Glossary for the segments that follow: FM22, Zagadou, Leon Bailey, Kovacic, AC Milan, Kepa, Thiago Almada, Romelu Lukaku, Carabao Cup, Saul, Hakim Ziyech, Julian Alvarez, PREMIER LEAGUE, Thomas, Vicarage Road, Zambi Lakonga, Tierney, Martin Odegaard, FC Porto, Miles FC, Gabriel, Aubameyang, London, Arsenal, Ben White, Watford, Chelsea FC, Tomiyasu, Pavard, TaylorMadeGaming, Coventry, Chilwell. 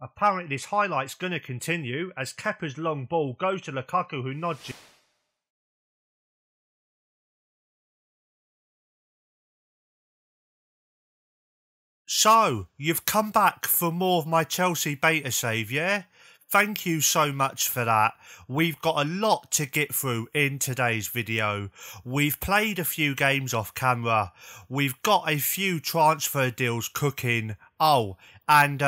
Apparently this highlight's going to continue as Kepa's long ball goes to Lukaku, who nods. So, you've come back for more of my Chelsea beta save, yeah? Thank you so much for that. We've got a lot to get through in today's video. We've played a few games off camera. We've got a few transfer deals cooking. Oh, and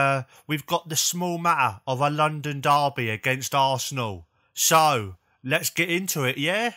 we've got the small matter of a London derby against Arsenal. So, let's get into it, yeah?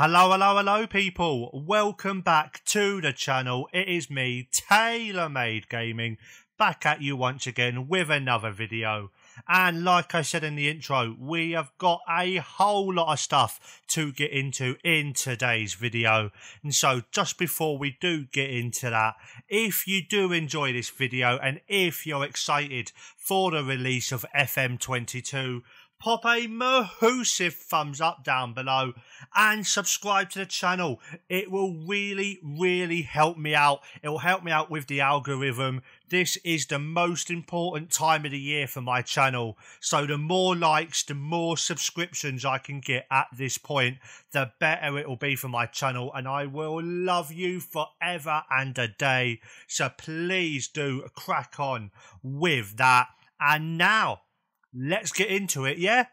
Hello, hello, hello people. Welcome back to the channel. It is me, TaylorMadeGaming, back at you once again with another video. And like I said in the intro, we have got a whole lot of stuff to get into in today's video. And so just before we do get into that, if you do enjoy this video and if you're excited for the release of FM22, pop a massive thumbs up down below and subscribe to the channel. It will really, really help me out. It will help me out with the algorithm. This is the most important time of the year for my channel. So the more likes, the more subscriptions I can get at this point, the better it will be for my channel. And I will love you forever and a day. So please do crack on with that. And now, let's get into it, yeah?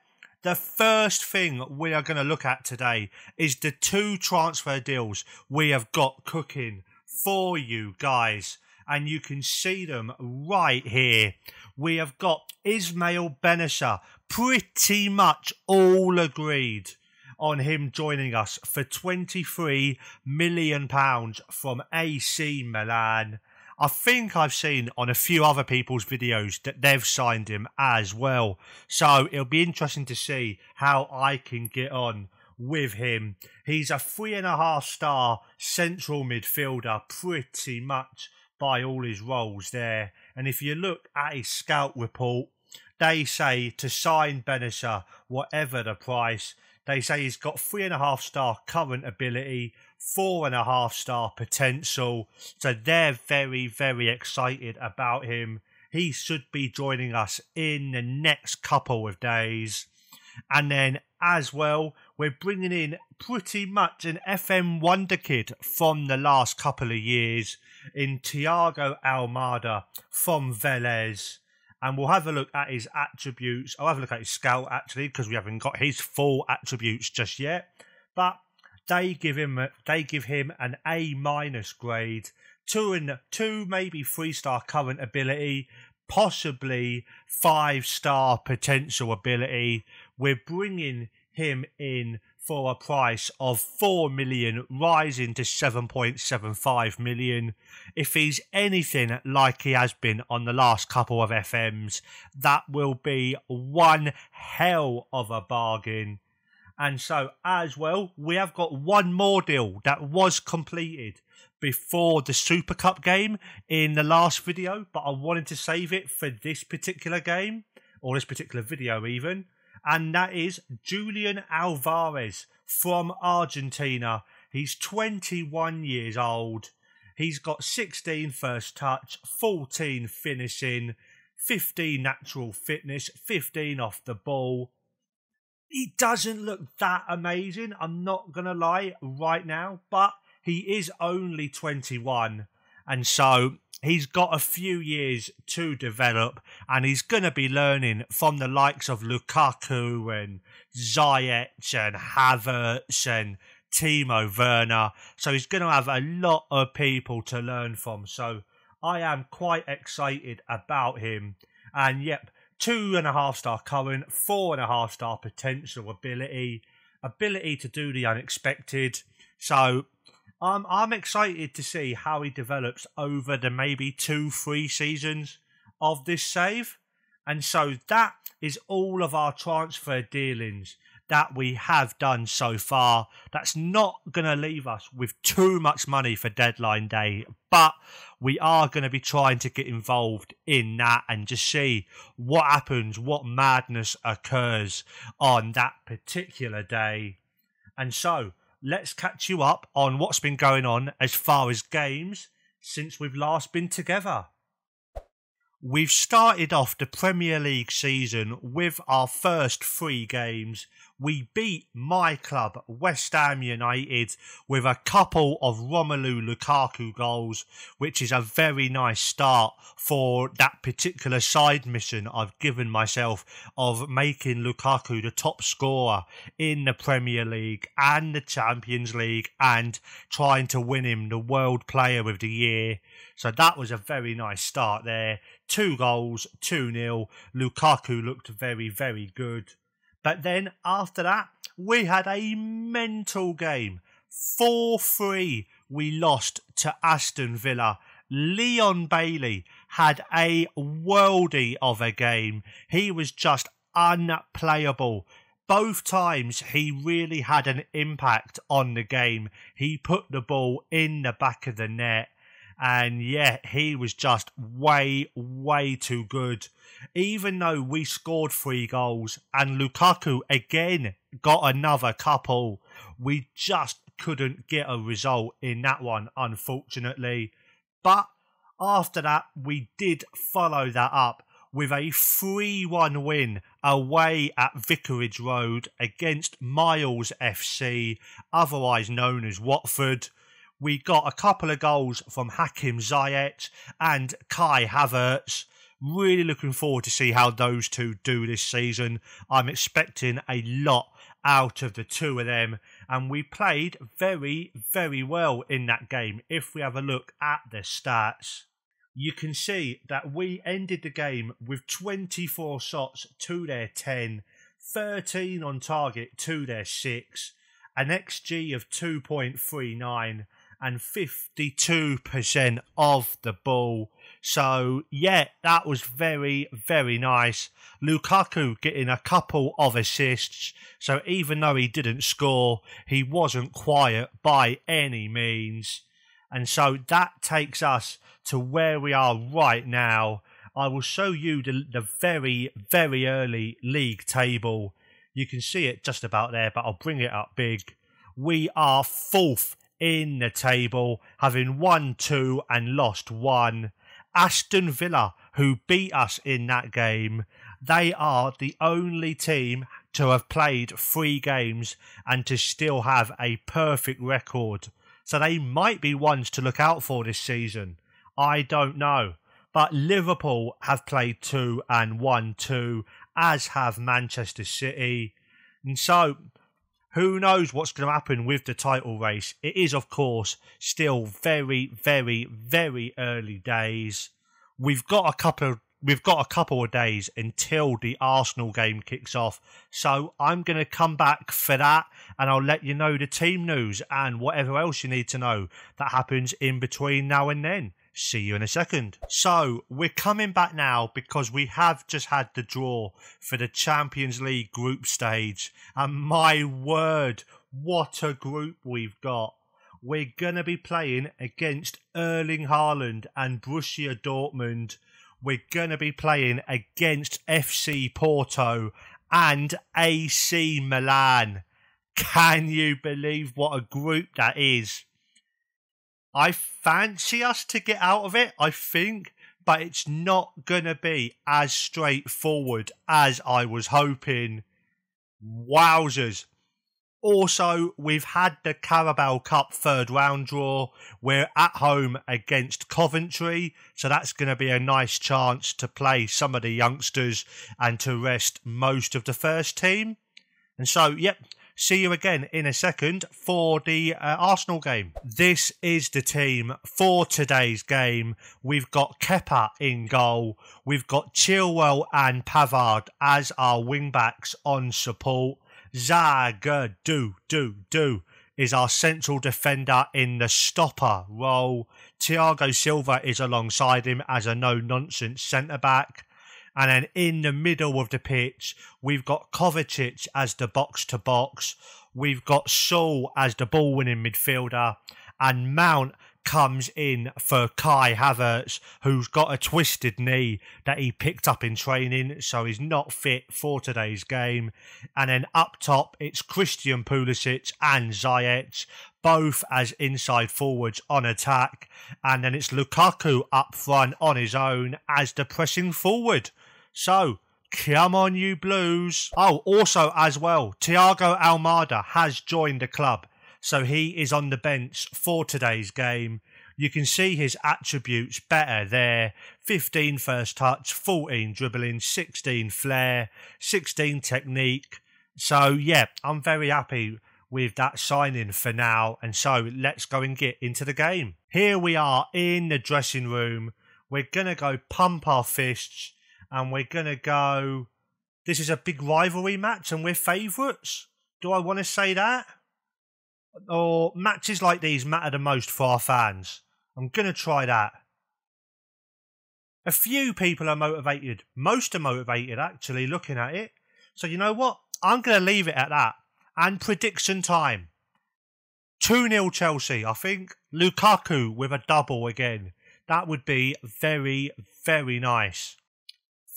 The first thing we are going to look at today is the two transfer deals we have got cooking for you guys. And you can see them right here. We have got Ismail Benesha, pretty much all agreed on him joining us for £23 million from AC Milan. I think I've seen on a few other people's videos that they've signed him as well. So it'll be interesting to see how I can get on with him. He's a 3.5-star central midfielder pretty much by all his roles there. And if you look at his scout report, they say to sign Benesha whatever the price. They say he's got 3.5-star current ability, 4.5-star potential. So they're very, very excited about him. He should be joining us in the next couple of days. And then as well, we're bringing in pretty much an FM wonder kid from the last couple of years in Thiago Almada from Vélez. And we'll have a look at his attributes. I'll have a look at his scout actually, because we haven't got his full attributes just yet. But they give him an A- grade, 2 and 2, maybe 3-star current ability, possibly 5-star potential ability. We're bringing him in for a price of 4 million, rising to 7.75 million. If he's anything like he has been on the last couple of FMs, that will be one hell of a bargain. And so, as well, we have got one more deal that was completed before the Super Cup game in the last video, but I wanted to save it for this particular game, or this particular video even, and that is Julian Alvarez from Argentina. He's 21 years old. He's got 16 first touch, 14 finishing, 15 natural fitness, 15 off the ball. He doesn't look that amazing, I'm not going to lie, right now, but he is only 21, and so he's got a few years to develop, and he's going to be learning from the likes of Lukaku and Ziyech and Havertz and Timo Werner, so he's going to have a lot of people to learn from, so I am quite excited about him. And yep, 2.5-star current, 4.5-star potential ability to do the unexpected. So I'm excited to see how he develops over the maybe 2-3 seasons of this save. And so that is all of our transfer dealings that we have done so far. That's not going to leave us with too much money for deadline day, but we are going to be trying to get involved in that and just see what happens, what madness occurs on that particular day. And so let's catch you up on what's been going on as far as games since we've last been together. We've started off the Premier League season with our first three games. We beat my club, West Ham United, with a couple of Romelu Lukaku goals, which is a very nice start for that particular side mission I've given myself of making Lukaku the top scorer in the Premier League and the Champions League and trying to win him the World Player of the Year. So that was a very nice start there. 2 goals, 2-0. Lukaku looked very, very good. But then after that, we had a mental game. 4-3, we lost to Aston Villa. Leon Bailey had a worldie of a game. He was just unplayable. Both times he really had an impact on the game. He put the ball in the back of the net. And yeah, he was just way, way too good. Even though we scored 3 goals and Lukaku again got another couple, we just couldn't get a result in that one, unfortunately. But after that, we did follow that up with a 3-1 win away at Vicarage Road against Miles FC, otherwise known as Watford. We got a couple of goals from Hakim Ziyech and Kai Havertz. Really looking forward to see how those two do this season. I'm expecting a lot out of the two of them. And we played very, very well in that game. If we have a look at the stats, you can see that we ended the game with 24 shots to their 10, 13 on target to their 6, an XG of 2.39. and 52% of the ball. So, yeah, that was very, very nice. Lukaku getting a couple of assists. So even though he didn't score, he wasn't quiet by any means. And so that takes us to where we are right now. I will show you the very, very early league table. You can see it just about there, but I'll bring it up big. We are 4th in the table, having won 2 and lost 1. Aston Villa, who beat us in that game, they are the only team to have played 3 games and to still have a perfect record. So they might be ones to look out for this season. I don't know. But Liverpool have played 2 and won 2, as have Manchester City. And so who knows what's going to happen with the title race? It is, of course, still very, very, very early days. We've got a couple of days until the Arsenal game kicks off. So I'm going to come back for that and I'll let you know the team news and whatever else you need to know that happens in between now and then. See you in a second. So we're coming back now because we have just had the draw for the Champions League group stage. And my word, what a group we've got. We're going to be playing against Erling Haaland and Borussia Dortmund. We're going to be playing against FC Porto and AC Milan. Can you believe what a group that is? I fancy us to get out of it, I think, but it's not going to be as straightforward as I was hoping. Wowzers. Also, we've had the Carabao Cup 3rd round draw. We're at home against Coventry, so that's going to be a nice chance to play some of the youngsters and to rest most of the first team. And so, yep. See you again in a second for the Arsenal game. This is the team for today's game. We've got Kepa in goal. We've got Chilwell and Pavard as our wing-backs on support. Zagadou is our central defender in the stopper role. Thiago Silva is alongside him as a no-nonsense centre-back. And then in the middle of the pitch, we've got Kovacic as the box-to-box. We've got Saul as the ball-winning midfielder. And Mount comes in for Kai Havertz, who's got a twisted knee that he picked up in training, so he's not fit for today's game. And then up top, it's Christian Pulisic and Ziyech, both as inside forwards on attack. And then it's Lukaku up front on his own as the pressing forward. So, come on you Blues. Oh, also as well, Thiago Almada has joined the club. So he is on the bench for today's game. You can see his attributes better there. 15 first touch, 14 dribbling, 16 flair, 16 technique. So yeah, I'm very happy with that signing for now. And so let's go and get into the game. Here we are in the dressing room. We're going to go pump our fists and we're going to go, this is a big rivalry match and we're favourites. Do I want to say that? Or matches like these matter the most for our fans. I'm going to try that. A few people are motivated. Most are motivated, actually, looking at it. So you know what? I'm going to leave it at that. And prediction time. 2-0 Chelsea, I think. Lukaku with a double again. That would be very, very nice.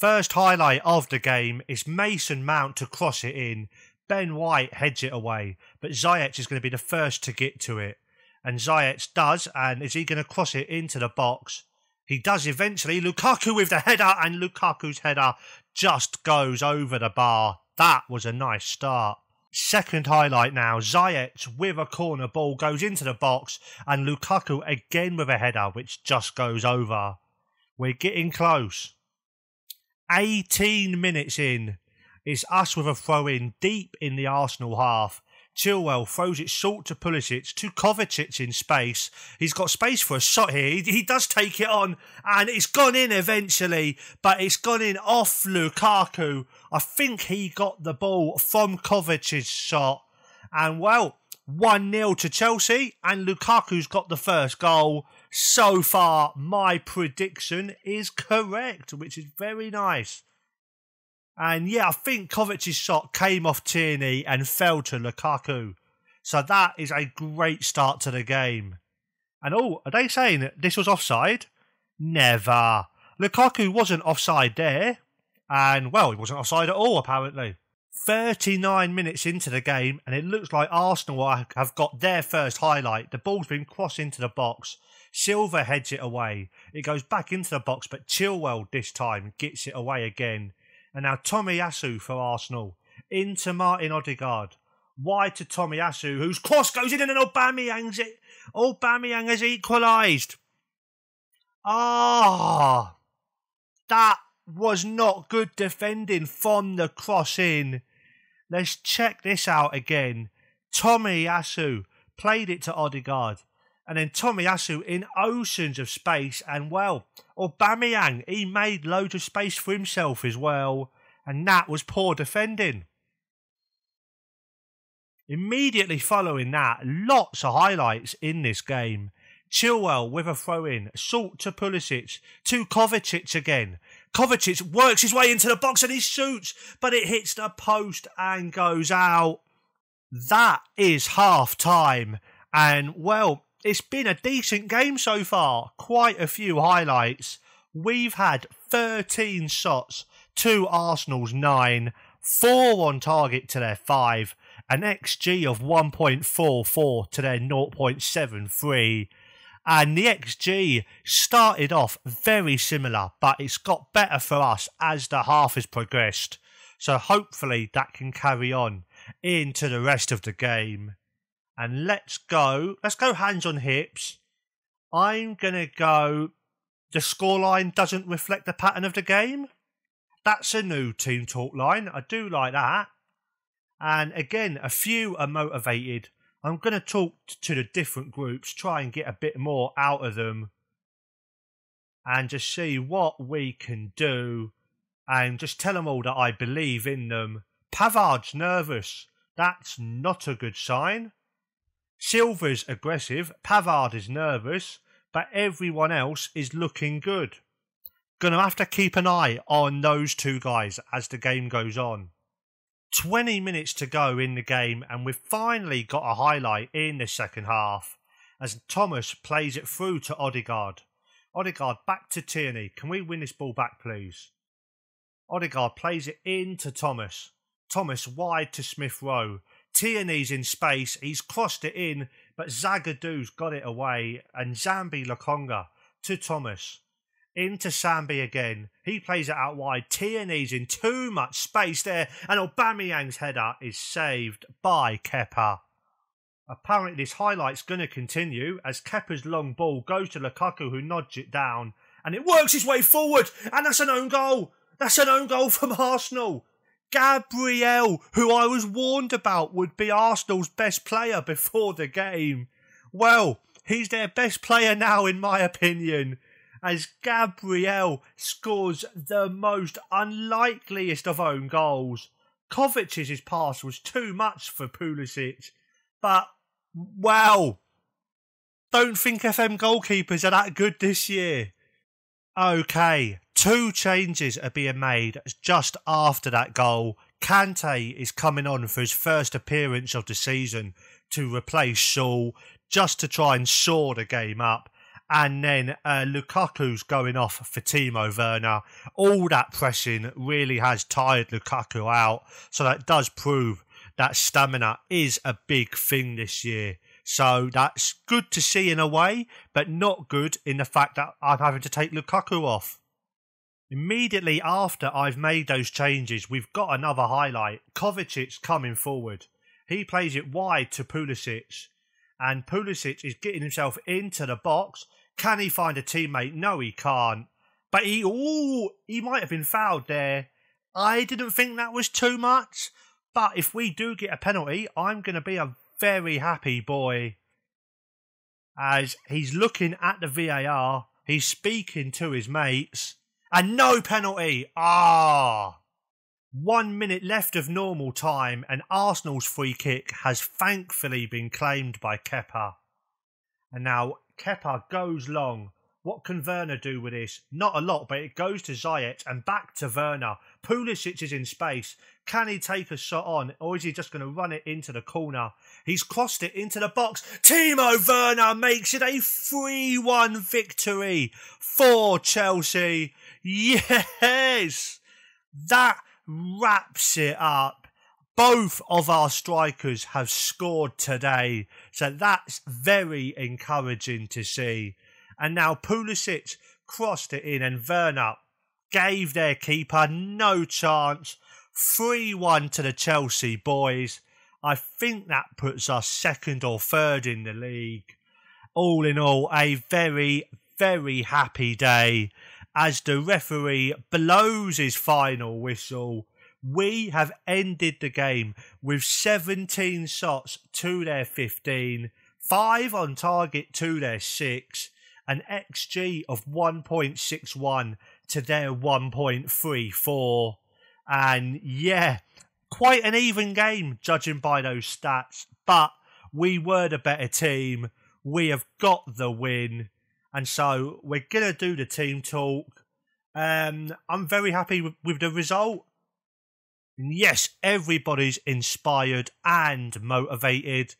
First highlight of the game is Mason Mount to cross it in. Ben White heads it away, but Ziyech is going to be the first to get to it. And Ziyech does, and is he going to cross it into the box? He does eventually. Lukaku with the header, and Lukaku's header just goes over the bar. That was a nice start. Second highlight now. Ziyech with a corner ball goes into the box, and Lukaku again with a header, which just goes over. We're getting close. 18 minutes in. It's us with a throw-in deep in the Arsenal half. Chilwell throws it short to Pulisic, to Kovacic in space. He's got space for a shot here. He does take it on, and it's gone in eventually, but it's gone in off Lukaku. I think he got the ball from Kovacic's shot. And, well, 1-0 to Chelsea, and Lukaku's got the first goal. So far, my prediction is correct, which is very nice. And yeah, I think Kovacic's shot came off Tierney and fell to Lukaku. So that is a great start to the game. And oh, are they saying that this was offside? Never. Lukaku wasn't offside there. And well, he wasn't offside at all apparently. 39 minutes into the game and it looks like Arsenal have got their first highlight. The ball's been crossed into the box. Silva heads it away. It goes back into the box but Chilwell this time gets it away again. And now Tomiyasu for Arsenal. Into Martin Odegaard. Wide to Tomiyasu, whose cross goes in and then Aubameyang has equalised. Ah, that was not good defending from the cross in. Let's check this out again. Tomiyasu played it to Odegaard. And then Tomiyasu in oceans of space. And well, Aubameyang, he made loads of space for himself as well. And that was poor defending. Immediately following that, lots of highlights in this game. Chilwell with a throw-in. Salt to Pulisic. To Kovacic again. Kovacic works his way into the box and he shoots. But it hits the post and goes out. That is half-time. And well, it's been a decent game so far. Quite a few highlights. We've had 13 shots to Arsenal's 9, 4 on target to their 5, an XG of 1.44 to their 0.73. And the XG started off very similar, but it's got better for us as the half has progressed. So hopefully that can carry on into the rest of the game. And let's go hands on hips. I'm going to go, the scoreline doesn't reflect the pattern of the game. That's a new team talk line. I do like that. And again, a few are motivated. I'm going to talk to the different groups, try and get a bit more out of them. And just see what we can do. And just tell them all that I believe in them. Pavard's nervous. That's not a good sign. Silva's aggressive, Pavard is nervous, but everyone else is looking good. Going to have to keep an eye on those two guys as the game goes on. 20 minutes to go in the game, and we've finally got a highlight in the second half as Thomas plays it through to Odegaard. Odegaard back to Tierney. Can we win this ball back, please? Odegaard plays it in to Thomas. Thomas wide to Smith Rowe. Tierney's in space. He's crossed it in, but Zagadou's got it away. And Zambi Lakonga to Thomas. Into Sambi again. He plays it out wide. Tierney's in too much space there. And Aubameyang's header is saved by Kepa. Apparently this highlight's going to continue as Kepa's long ball goes to Lukaku, who nods it down. And it works its way forward. And that's an own goal. That's an own goal from Arsenal. Gabriel, who I was warned about would be Arsenal's best player before the game. Well, he's their best player now, in my opinion, as Gabriel scores the most unlikeliest of own goals. Kovacic's pass was too much for Pulisic, but, wow, don't think FM goalkeepers are that good this year. Okay, two changes are being made just after that goal. Kante is coming on for his first appearance of the season to replace Saul, just to try and shore the game up. And then Lukaku's going off for Timo Werner. All that pressing really has tired Lukaku out. So that does prove that stamina is a big thing this year. So that's good to see in a way, but not good in the fact that I'm having to take Lukaku off. Immediately after I've made those changes, we've got another highlight. Kovacic's coming forward. He plays it wide to Pulisic. And Pulisic is getting himself into the box. Can he find a teammate? No, he can't. But he might have been fouled there. I didn't think that was too much. But if we do get a penalty, I'm going to be a very happy boy. As he's looking at the VAR, he's speaking to his mates. And no penalty. 1 minute left of normal time, and Arsenal's free kick has thankfully been claimed by Kepa. And now Kepa goes long. What can Werner do with this? Not a lot, but it goes to Ziyech and back to Werner. Pulisic is in space. Can he take a shot on, or is he just going to run it into the corner? He's crossed it into the box. Timo Werner makes it a 3-1 victory for Chelsea. Yes! That wraps it up. Both of our strikers have scored today, so that's very encouraging to see. And now Pulisic crossed it in, and Werner gave their keeper no chance. 3-1 to the Chelsea boys. I think that puts us second or third in the league. All in all, a very, very happy day. As the referee blows his final whistle, we have ended the game with 17 shots to their 15, 5 on target to their 6, an XG of 1.61 to their 1.34. And yeah, quite an even game judging by those stats, but we were the better team. We have got the win. And so we're going to do the team talk. I'm very happy with the result. And yes, everybody's inspired and motivated.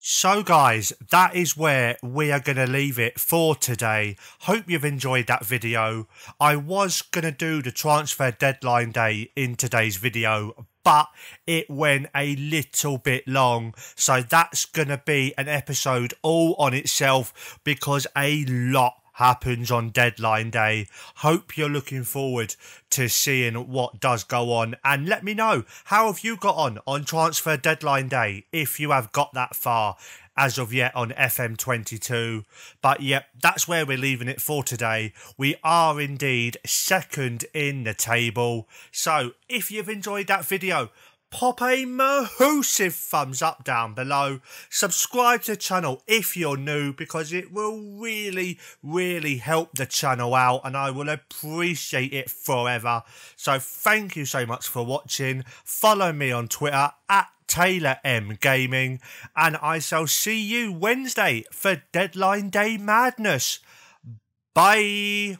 So guys, that is where we are going to leave it for today. Hope you've enjoyed that video. I was going to do the transfer deadline day in today's video, but it went a little bit long. So that's going to be an episode all on itself because a lot happens on deadline day. Hope you're looking forward to seeing what does go on. And let me know, how have you got on transfer deadline day, if you have got that far as of yet on FM22. But yep, that's where we're leaving it for today. We are indeed second in the table. So if you've enjoyed that video, pop a massive thumbs up down below. Subscribe to the channel if you're new, because it will really, really help the channel out, and I will appreciate it forever. So thank you so much for watching. Follow me on Twitter at TaylorMadeGaming, and I shall see you Wednesday for Deadline Day Madness. Bye.